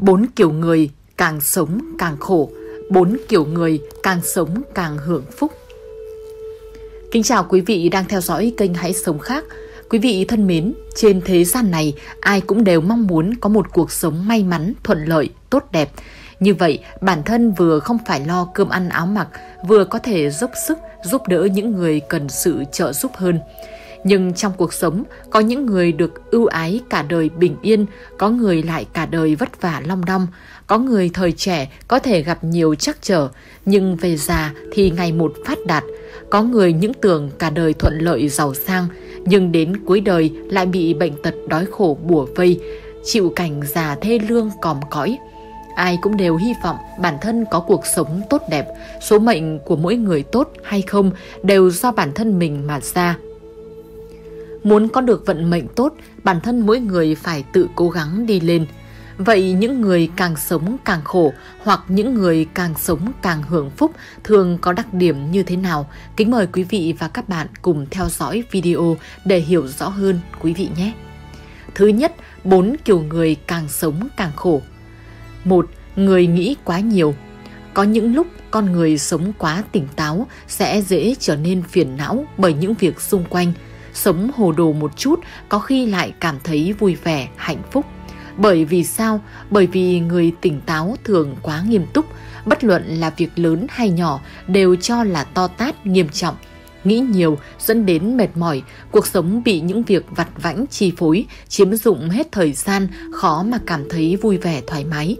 4 kiểu người càng sống càng khổ, 4 kiểu người càng sống càng hưởng phúc. Kính chào quý vị đang theo dõi kênh Hãy Sống Khác. Quý vị thân mến, trên thế gian này ai cũng đều mong muốn có một cuộc sống may mắn, thuận lợi, tốt đẹp. Như vậy, bản thân vừa không phải lo cơm ăn áo mặc, vừa có thể dốc sức giúp đỡ những người cần sự trợ giúp hơn. Nhưng trong cuộc sống, có những người được ưu ái cả đời bình yên, có người lại cả đời vất vả long đong, có người thời trẻ có thể gặp nhiều trắc trở, nhưng về già thì ngày một phát đạt. Có người những tưởng cả đời thuận lợi giàu sang, nhưng đến cuối đời lại bị bệnh tật đói khổ bủa vây, chịu cảnh già thê lương còm cõi. Ai cũng đều hy vọng bản thân có cuộc sống tốt đẹp, số mệnh của mỗi người tốt hay không đều do bản thân mình mà ra. Muốn có được vận mệnh tốt, bản thân mỗi người phải tự cố gắng đi lên. Vậy những người càng sống càng khổ hoặc những người càng sống càng hưởng phúc thường có đặc điểm như thế nào? Kính mời quý vị và các bạn cùng theo dõi video để hiểu rõ hơn quý vị nhé. Thứ nhất, 4 kiểu người càng sống càng khổ. 1. Người nghĩ quá nhiều. Có những lúc con người sống quá tỉnh táo sẽ dễ trở nên phiền não bởi những việc xung quanh. Sống hồ đồ một chút có khi lại cảm thấy vui vẻ, hạnh phúc. Bởi vì sao? Bởi vì người tỉnh táo thường quá nghiêm túc, bất luận là việc lớn hay nhỏ đều cho là to tát, nghiêm trọng. Nghĩ nhiều dẫn đến mệt mỏi, cuộc sống bị những việc vặt vãnh chi phối, chiếm dụng hết thời gian, khó mà cảm thấy vui vẻ thoải mái.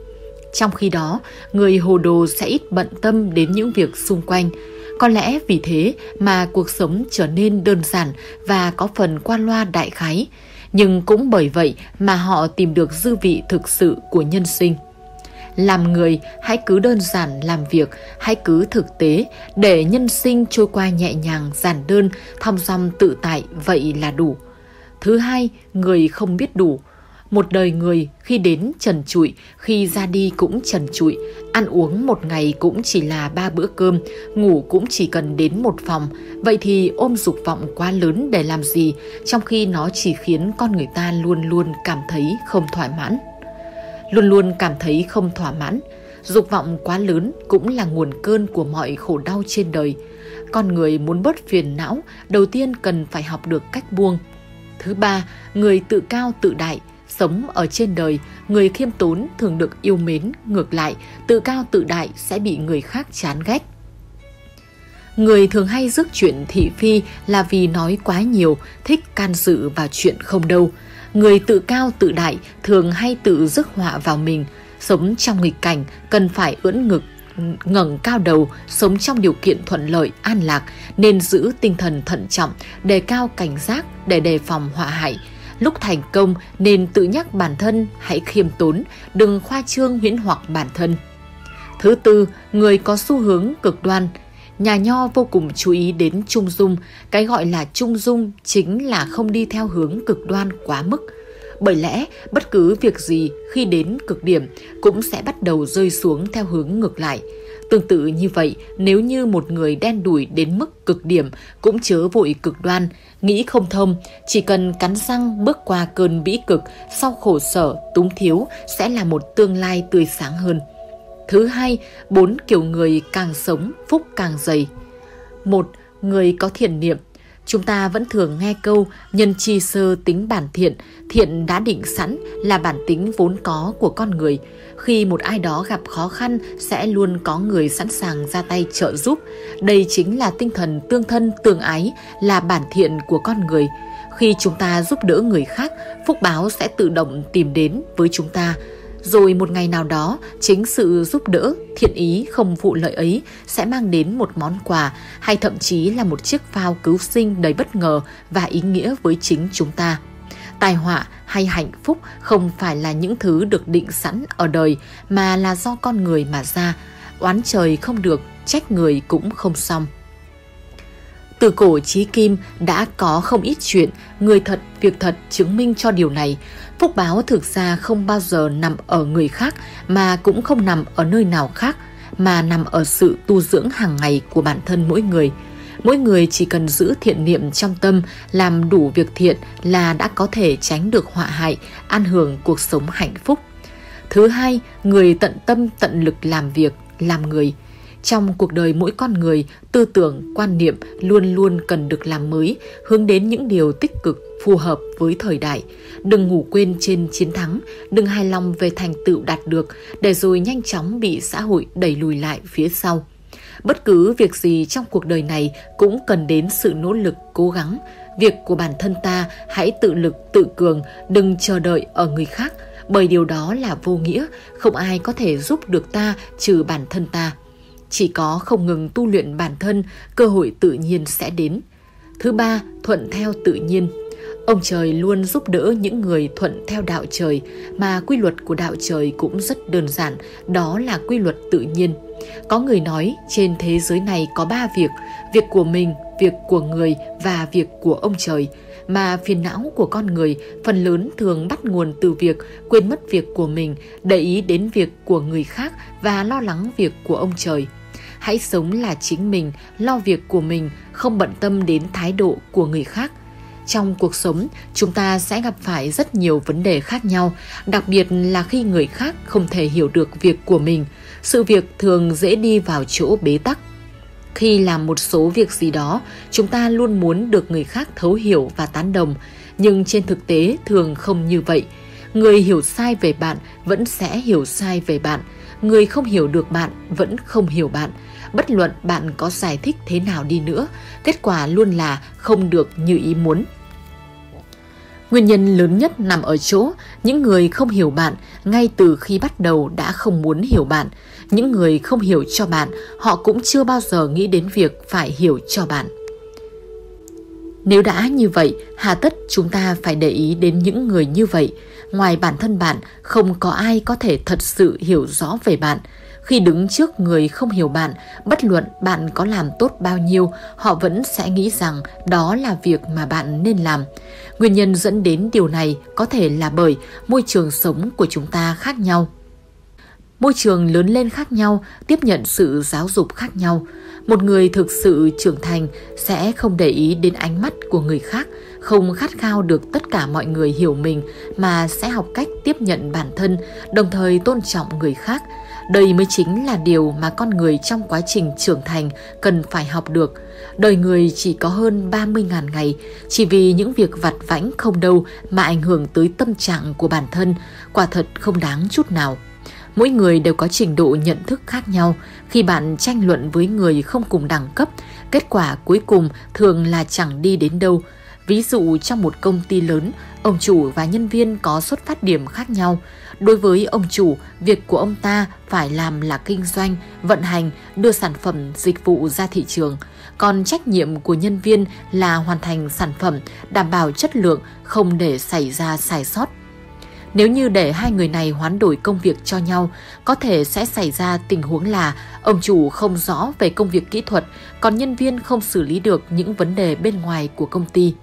Trong khi đó, người hồ đồ sẽ ít bận tâm đến những việc xung quanh. Có lẽ vì thế mà cuộc sống trở nên đơn giản và có phần qua loa đại khái. Nhưng cũng bởi vậy mà họ tìm được dư vị thực sự của nhân sinh. Làm người, hãy cứ đơn giản làm việc, hãy cứ thực tế, để nhân sinh trôi qua nhẹ nhàng, giản đơn, thong dong tự tại, vậy là đủ. Thứ hai, người không biết đủ. Một đời người khi đến trần trụi, khi ra đi cũng trần trụi, ăn uống một ngày cũng chỉ là 3 bữa cơm, ngủ cũng chỉ cần đến một phòng. Vậy thì ôm dục vọng quá lớn để làm gì, trong khi nó chỉ khiến con người ta luôn luôn cảm thấy không thỏa mãn. Dục vọng quá lớn cũng là nguồn cơn của mọi khổ đau trên đời. Con người muốn bớt phiền não, đầu tiên cần phải học được cách buông. Thứ ba, người tự cao tự đại. Sống ở trên đời, người khiêm tốn thường được yêu mến, ngược lại, tự cao tự đại sẽ bị người khác chán ghét. Người thường hay rước chuyện thị phi là vì nói quá nhiều, thích can dự vào chuyện không đâu. Người tự cao tự đại thường hay tự rước họa vào mình, sống trong nghịch cảnh, cần phải ưỡn ngực, ngẩng cao đầu, sống trong điều kiện thuận lợi, an lạc, nên giữ tinh thần thận trọng, đề cao cảnh giác để đề phòng họa hại. Lúc thành công nên tự nhắc bản thân hãy khiêm tốn, đừng khoa trương huyễn hoặc bản thân. Thứ tư, người có xu hướng cực đoan. Nhà Nho vô cùng chú ý đến trung dung, cái gọi là trung dung chính là không đi theo hướng cực đoan quá mức. Bởi lẽ bất cứ việc gì khi đến cực điểm cũng sẽ bắt đầu rơi xuống theo hướng ngược lại. Tương tự như vậy, nếu như một người đen đủi đến mức cực điểm cũng chớ vội cực đoan, nghĩ không thông, chỉ cần cắn răng bước qua cơn bĩ cực, sau khổ sở, túng thiếu sẽ là một tương lai tươi sáng hơn. Thứ hai, 4 kiểu người càng sống, phúc càng dày. 1. Người có thiện niệm. Chúng ta vẫn thường nghe câu nhân chi sơ tính bản thiện, thiện đã định sẵn là bản tính vốn có của con người. Khi một ai đó gặp khó khăn sẽ luôn có người sẵn sàng ra tay trợ giúp. Đây chính là tinh thần tương thân tương ái, là bản thiện của con người. Khi chúng ta giúp đỡ người khác, phúc báo sẽ tự động tìm đến với chúng ta. Rồi một ngày nào đó, chính sự giúp đỡ, thiện ý không vụ lợi ấy sẽ mang đến một món quà hay thậm chí là một chiếc phao cứu sinh đầy bất ngờ và ý nghĩa với chính chúng ta. Tài họa hay hạnh phúc không phải là những thứ được định sẵn ở đời mà là do con người mà ra. Oán trời không được, trách người cũng không xong. Từ cổ chí kim đã có không ít chuyện, người thật, việc thật chứng minh cho điều này. Phúc báo thực ra không bao giờ nằm ở người khác mà cũng không nằm ở nơi nào khác, mà nằm ở sự tu dưỡng hàng ngày của bản thân mỗi người. Mỗi người chỉ cần giữ thiện niệm trong tâm, làm đủ việc thiện là đã có thể tránh được họa hại, an hưởng cuộc sống hạnh phúc. Thứ hai, người tận tâm tận lực làm việc, làm người. Trong cuộc đời mỗi con người, tư tưởng, quan niệm luôn luôn cần được làm mới, hướng đến những điều tích cực, phù hợp với thời đại. Đừng ngủ quên trên chiến thắng, đừng hài lòng về thành tựu đạt được, để rồi nhanh chóng bị xã hội đẩy lùi lại phía sau. Bất cứ việc gì trong cuộc đời này cũng cần đến sự nỗ lực, cố gắng. Việc của bản thân ta hãy tự lực, tự cường, đừng chờ đợi ở người khác, bởi điều đó là vô nghĩa, không ai có thể giúp được ta trừ bản thân ta. Chỉ có không ngừng tu luyện bản thân, cơ hội tự nhiên sẽ đến. Thứ ba, thuận theo tự nhiên. Ông trời luôn giúp đỡ những người thuận theo đạo trời, mà quy luật của đạo trời cũng rất đơn giản, đó là quy luật tự nhiên. Có người nói trên thế giới này có ba việc, việc của mình, việc của người và việc của ông trời. Mà phiền não của con người phần lớn thường bắt nguồn từ việc quên mất việc của mình, để ý đến việc của người khác và lo lắng việc của ông trời. Hãy sống là chính mình, lo việc của mình, không bận tâm đến thái độ của người khác. Trong cuộc sống, chúng ta sẽ gặp phải rất nhiều vấn đề khác nhau, đặc biệt là khi người khác không thể hiểu được việc của mình. Sự việc thường dễ đi vào chỗ bế tắc. Khi làm một số việc gì đó, chúng ta luôn muốn được người khác thấu hiểu và tán đồng, nhưng trên thực tế thường không như vậy. Người hiểu sai về bạn vẫn sẽ hiểu sai về bạn. Người không hiểu được bạn vẫn không hiểu bạn. Bất luận bạn có giải thích thế nào đi nữa, kết quả luôn là không được như ý muốn. Nguyên nhân lớn nhất nằm ở chỗ những người không hiểu bạn ngay từ khi bắt đầu đã không muốn hiểu bạn. Những người không hiểu cho bạn, họ cũng chưa bao giờ nghĩ đến việc phải hiểu cho bạn. Nếu đã như vậy, hà tất chúng ta phải để ý đến những người như vậy. Ngoài bản thân bạn, không có ai có thể thật sự hiểu rõ về bạn. Khi đứng trước người không hiểu bạn, bất luận bạn có làm tốt bao nhiêu, họ vẫn sẽ nghĩ rằng đó là việc mà bạn nên làm. Nguyên nhân dẫn đến điều này có thể là bởi môi trường sống của chúng ta khác nhau. Môi trường lớn lên khác nhau, tiếp nhận sự giáo dục khác nhau. Một người thực sự trưởng thành sẽ không để ý đến ánh mắt của người khác, không khát khao được tất cả mọi người hiểu mình, mà sẽ học cách tiếp nhận bản thân, đồng thời tôn trọng người khác. Đây mới chính là điều mà con người trong quá trình trưởng thành cần phải học được. Đời người chỉ có hơn 30.000 ngày, chỉ vì những việc vặt vãnh không đâu mà ảnh hưởng tới tâm trạng của bản thân, quả thật không đáng chút nào. Mỗi người đều có trình độ nhận thức khác nhau. Khi bạn tranh luận với người không cùng đẳng cấp, kết quả cuối cùng thường là chẳng đi đến đâu. Ví dụ trong một công ty lớn, ông chủ và nhân viên có xuất phát điểm khác nhau. Đối với ông chủ, việc của ông ta phải làm là kinh doanh, vận hành, đưa sản phẩm, dịch vụ ra thị trường. Còn trách nhiệm của nhân viên là hoàn thành sản phẩm, đảm bảo chất lượng, không để xảy ra sai sót. Nếu như để hai người này hoán đổi công việc cho nhau, có thể sẽ xảy ra tình huống là ông chủ không rõ về công việc kỹ thuật, còn nhân viên không xử lý được những vấn đề bên ngoài của công ty.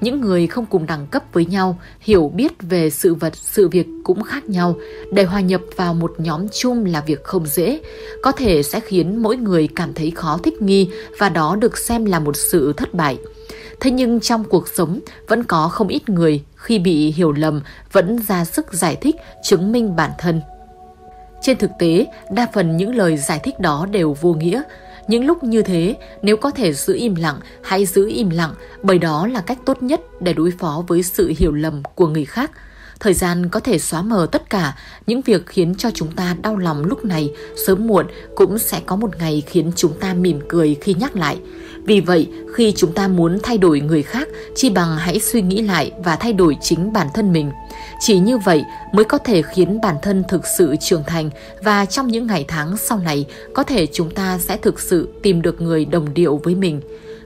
Những người không cùng đẳng cấp với nhau, hiểu biết về sự việc cũng khác nhau. Để hòa nhập vào một nhóm chung là việc không dễ, có thể sẽ khiến mỗi người cảm thấy khó thích nghi và đó được xem là một sự thất bại. Thế nhưng trong cuộc sống vẫn có không ít người khi bị hiểu lầm vẫn ra sức giải thích, chứng minh bản thân. Trên thực tế, đa phần những lời giải thích đó đều vô nghĩa. Những lúc như thế, nếu có thể giữ im lặng, hãy giữ im lặng, bởi đó là cách tốt nhất để đối phó với sự hiểu lầm của người khác. Thời gian có thể xóa mờ tất cả, những việc khiến cho chúng ta đau lòng lúc này, sớm muộn cũng sẽ có một ngày khiến chúng ta mỉm cười khi nhắc lại. Vì vậy, khi chúng ta muốn thay đổi người khác, chi bằng hãy suy nghĩ lại và thay đổi chính bản thân mình. Chỉ như vậy mới có thể khiến bản thân thực sự trưởng thành và trong những ngày tháng sau này, có thể chúng ta sẽ thực sự tìm được người đồng điệu với mình.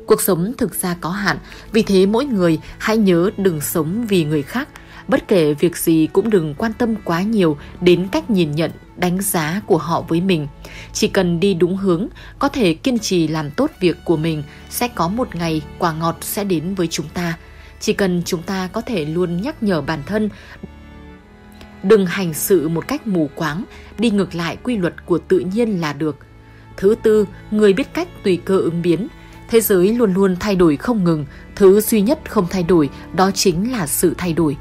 Cuộc sống thực ra có hạn, vì thế mỗi người hãy nhớ đừng sống vì người khác. Bất kể việc gì cũng đừng quan tâm quá nhiều đến cách nhìn nhận, đánh giá của họ với mình. Chỉ cần đi đúng hướng, có thể kiên trì làm tốt việc của mình, sẽ có một ngày quả ngọt sẽ đến với chúng ta. Chỉ cần chúng ta có thể luôn nhắc nhở bản thân, đừng hành sự một cách mù quáng, đi ngược lại quy luật của tự nhiên là được. Thứ tư, người biết cách tùy cơ ứng biến. Thế giới luôn luôn thay đổi không ngừng, thứ duy nhất không thay đổi đó chính là sự thay đổi.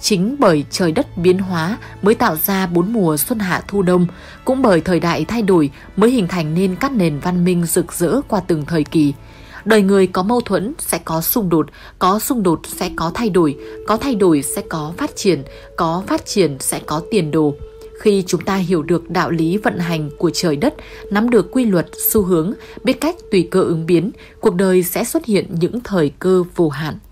Chính bởi trời đất biến hóa mới tạo ra bốn mùa xuân hạ thu đông, cũng bởi thời đại thay đổi mới hình thành nên các nền văn minh rực rỡ qua từng thời kỳ. Đời người có mâu thuẫn sẽ có xung đột sẽ có thay đổi sẽ có phát triển sẽ có tiền đồ. Khi chúng ta hiểu được đạo lý vận hành của trời đất, nắm được quy luật, xu hướng, biết cách tùy cơ ứng biến, cuộc đời sẽ xuất hiện những thời cơ vô hạn.